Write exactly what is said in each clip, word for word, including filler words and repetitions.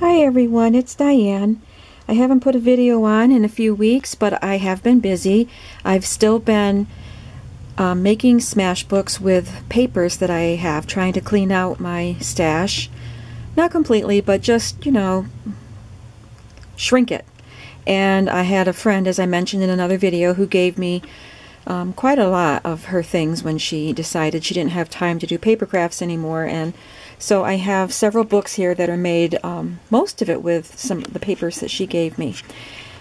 Hi everyone, it's Diane. I haven't put a video on in a few weeks, but I have been busy. I've still been uh, making smash books with papers that I have, trying to clean out my stash. Not completely, but just, you know, shrink it. And I had a friend, as I mentioned in another video, who gave me um, quite a lot of her things when she decided she didn't have time to do paper crafts anymore. And so I have several books here that are made, um, most of it with some of the papers that she gave me.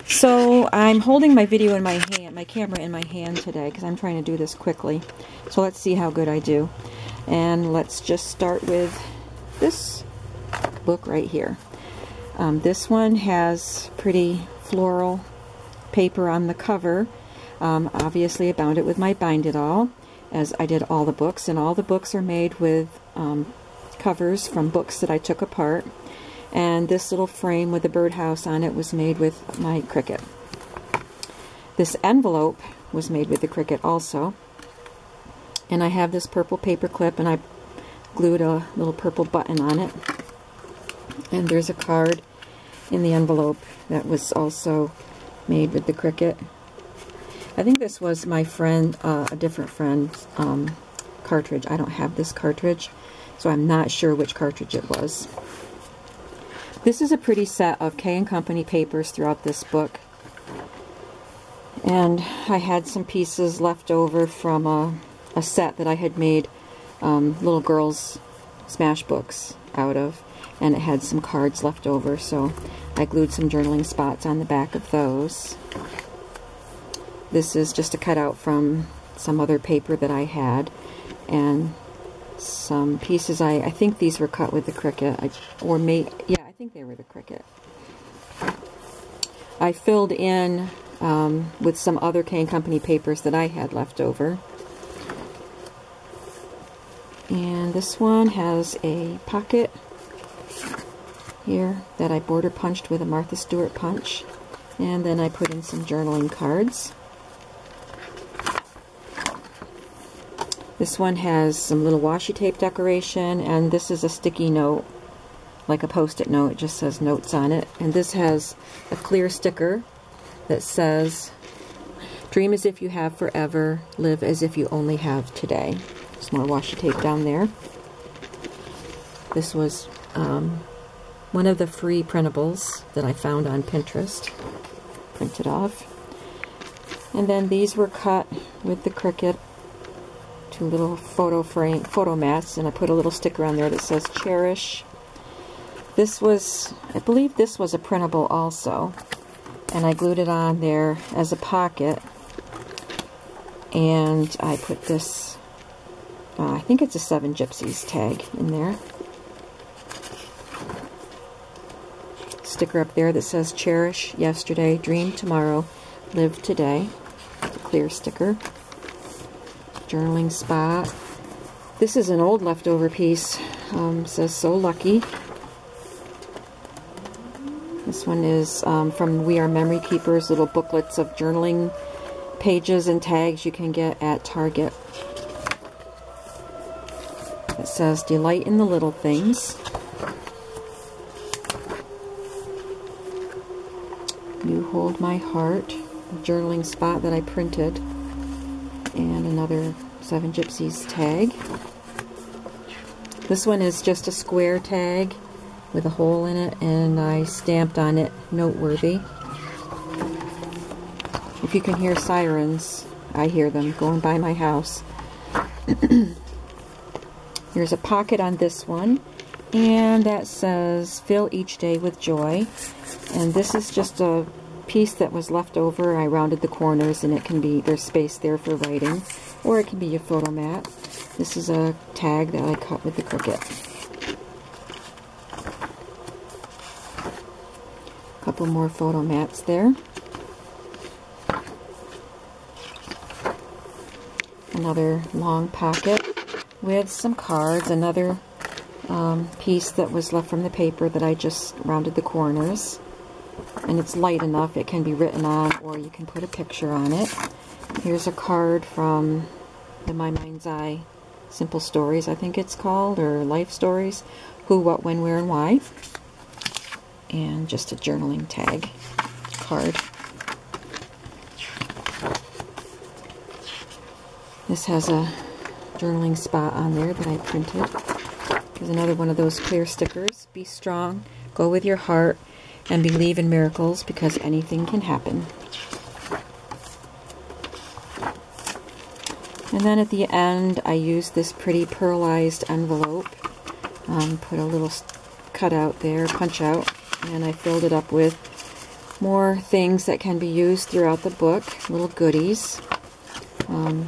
So I'm holding my video in my hand, my camera in my hand today, because I'm trying to do this quickly. So let's see how good I do. And let's just start with this book right here. Um, this one has pretty floral paper on the cover. Um, obviously I bound it with my Bind It All, as I did all the books, and all the books are made with um, covers from books that I took apart, and this little frame with the birdhouse on it was made with my Cricut. This envelope was made with the Cricut also, and I have this purple paper clip and I glued a little purple button on it, and there's a card in the envelope that was also made with the Cricut. I think this was my friend, uh, a different friend's um, cartridge. I don't have this cartridge, so I'm not sure which cartridge it was. This is a pretty set of K and Company papers throughout this book. And I had some pieces left over from a, a set that I had made um, little girls' smash books out of. And it had some cards left over, so I glued some journaling spots on the back of those. This is just a cutout from some other paper that I had. And some pieces, I, I think these were cut with the Cricut, I, or made, yeah, I think they were the Cricut. I filled in um, with some other K and Company papers that I had left over. And this one has a pocket here that I border punched with a Martha Stewart punch. And then I put in some journaling cards. This one has some little washi tape decoration, and this is a sticky note, like a post-it note. It just says notes on it. And this has a clear sticker that says, "Dream as if you have forever, live as if you only have today." There's more washi tape down there. This was um, one of the free printables that I found on Pinterest, printed off. And then these were cut with the Cricut. Two little photo frame, photo mats, and I put a little sticker on there that says "Cherish." This was, I believe this was a printable also, and I glued it on there as a pocket, and I put this, uh, I think it's a Seven Gypsies tag in there. Sticker up there that says "Cherish yesterday, dream tomorrow, live today." It's a clear sticker. Journaling spot. This is an old leftover piece. Um, says "So Lucky." This one is um, from We Are Memory Keepers, little booklets of journaling pages and tags you can get at Target. It says "Delight in the little things." "You hold my heart," a journaling spot that I printed. And another Seven Gypsies tag. This one is just a square tag with a hole in it, and I stamped on it "Noteworthy." If you can hear sirens, I hear them going by my house. There's a pocket on this one, and that says "Fill each day with joy." And this is just a piece that was left over. I rounded the corners, and it can be, there's space there for writing, or it can be a photo mat. This is a tag that I cut with the Cricut. A couple more photo mats there. Another long pocket with some cards, another um, piece that was left from the paper that I just rounded the corners. And it's light enough it can be written on, or you can put a picture on it. Here's a card from the My Mind's Eye Simple Stories, I think it's called, or Life Stories, Who, What, When, Where, and Why. and just a journaling tag card. This has a journaling spot on there that I printed. Here's another one of those clear stickers. Be strong, go with your heart, and believe in miracles because anything can happen. And then at the end, I used this pretty pearlized envelope, um, put a little cutout there, punch out, and I filled it up with more things that can be used throughout the book, little goodies, um,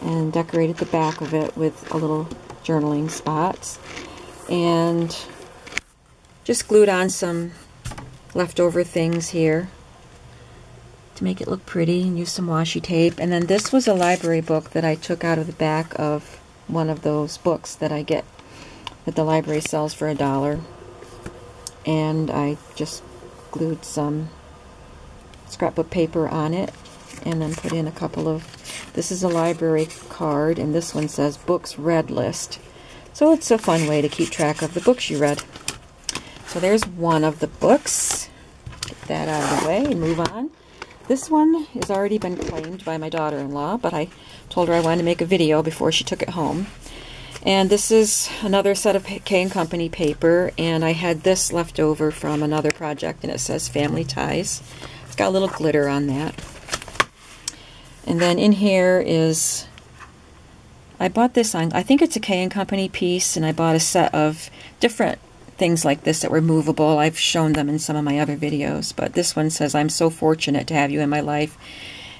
and decorated the back of it with a little journaling spots, and just glued on some leftover things here to make it look pretty, and use some washi tape. And then this was a library book that I took out of the back of one of those books that I get that the library sells for a dollar, and I just glued some scrapbook paper on it and then put in a couple of, this is a library card, and this one says books read list, so it's a fun way to keep track of the books you read. So there's one of the books. Get that out of the way and move on. This one has already been claimed by my daughter-in-law, but I told her I wanted to make a video before she took it home. And this is another set of K and Company paper, and I had this left over from another project, and it says Family Ties. It's got a little glitter on that. And then in here is, I bought this on, I think it's a K and Company piece, and I bought a set of different things like this that were movable. I've shown them in some of my other videos, but this one says, I'm so fortunate to have you in my life,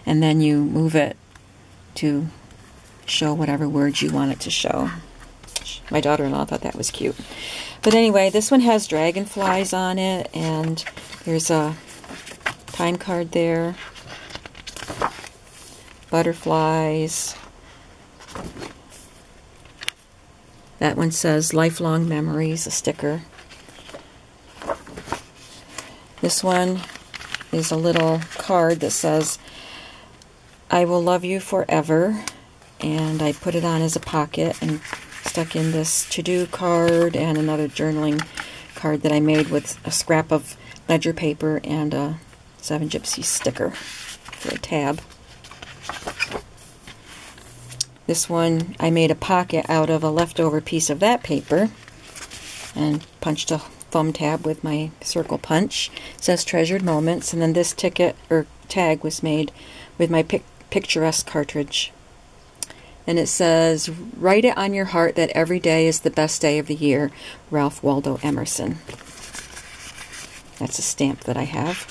and then you move it to show whatever words you want it to show. My daughter-in-law thought that was cute. But anyway, this one has dragonflies on it, and there's a time card there, butterflies. That one says Lifelong Memories, a sticker. This one is a little card that says, I will love you forever. And I put it on as a pocket and stuck in this to-do card and another journaling card that I made with a scrap of ledger paper and a Seven Gypsies sticker for a tab. This one, I made a pocket out of a leftover piece of that paper and punched a thumb tab with my circle punch. It says Treasured Moments, and then this ticket or tag was made with my pic picturesque cartridge. And it says, write it on your heart that every day is the best day of the year, Ralph Waldo Emerson. That's a stamp that I have.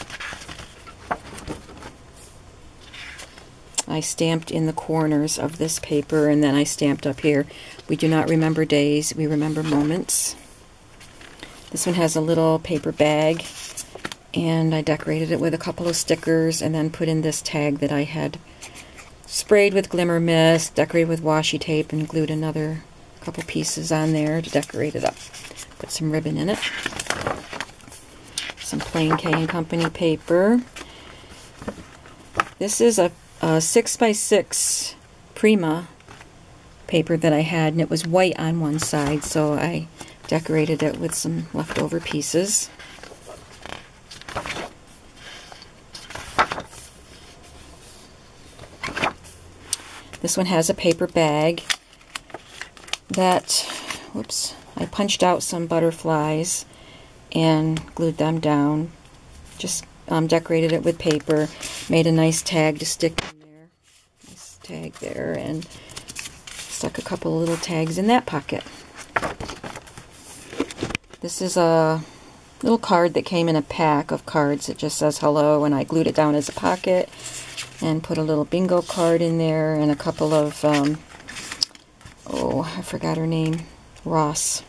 I stamped in the corners of this paper, and then I stamped up here. We do not remember days, we remember moments. This one has a little paper bag, and I decorated it with a couple of stickers and then put in this tag that I had sprayed with Glimmer Mist, decorated with washi tape, and glued another couple pieces on there to decorate it up. Put some ribbon in it. Some plain K and Company paper. This is a Uh, six by six Prima paper that I had, and it was white on one side, so I decorated it with some leftover pieces. This one has a paper bag that, whoops, I punched out some butterflies and glued them down. Just Um, decorated it with paper, made a nice tag to stick in there, nice tag there, and stuck a couple of little tags in that pocket. This is a little card that came in a pack of cards. It just says hello, and I glued it down as a pocket and put a little bingo card in there and a couple of, um, oh, I forgot her name, Ross.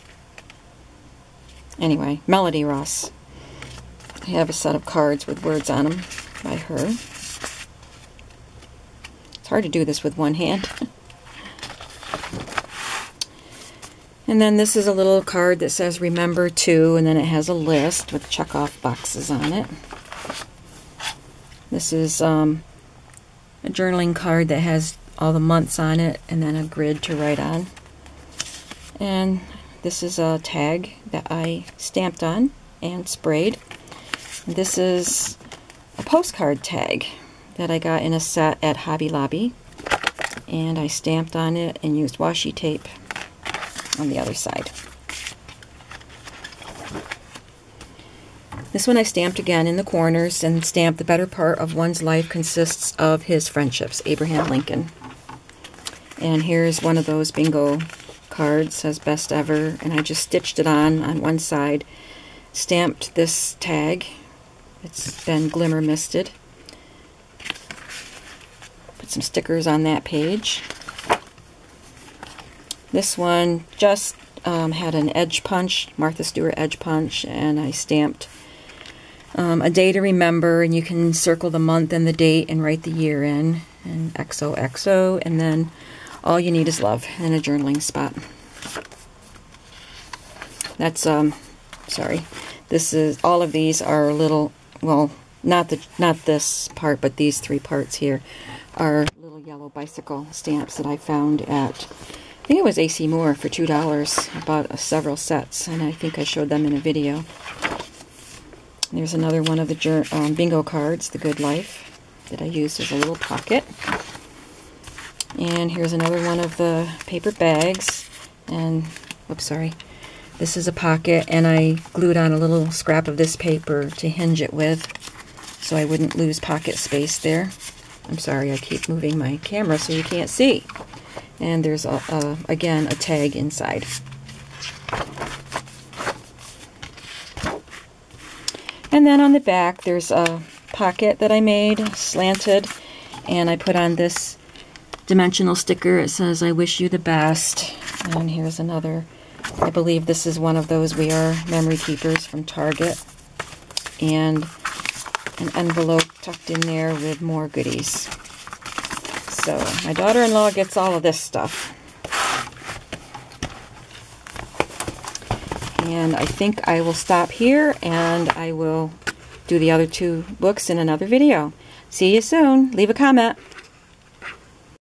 Anyway, Melody Ross. I have a set of cards with words on them by her. It's hard to do this with one hand. And then this is a little card that says Remember To, and then it has a list with check-off boxes on it. This is um, a journaling card that has all the months on it and then a grid to write on. And this is a tag that I stamped on and sprayed. This is a postcard tag that I got in a set at Hobby Lobby, and I stamped on it and used washi tape on the other side. This one I stamped again in the corners and stamped "The better part of one's life consists of his friendships," Abraham Lincoln. And here's one of those bingo cards, says "best ever," and I just stitched it on on one side, stamped this tag. It's been glimmer misted. Put some stickers on that page. This one just um, had an edge punch, Martha Stewart edge punch, and I stamped Um, a day to remember, and you can circle the month and the date and write the year in, and X O X O, and then "all you need is love," and a journaling spot. That's, um, sorry, this is, all of these are little, well, not the, not this part, but these three parts here are little yellow bicycle stamps that I found at, I think it was A C Moore for two dollars. I bought uh, several sets, and I think I showed them in a video. There's another one of the um, bingo cards, "The Good Life," that I used as a little pocket. And here's another one of the paper bags. And, oops, sorry. This is a pocket, and I glued on a little scrap of this paper to hinge it with so I wouldn't lose pocket space there. I'm sorry, I keep moving my camera so you can't see. And there's, a, a, again, a tag inside. And then on the back, there's a pocket that I made, slanted, and I put on this dimensional sticker. It says, "I wish you the best." And here's another. I believe this is one of those We Are Memory Keepers from Target. And an envelope tucked in there with more goodies. So my daughter-in-law gets all of this stuff. And I think I will stop here, and I will do the other two books in another video. See you soon. Leave a comment.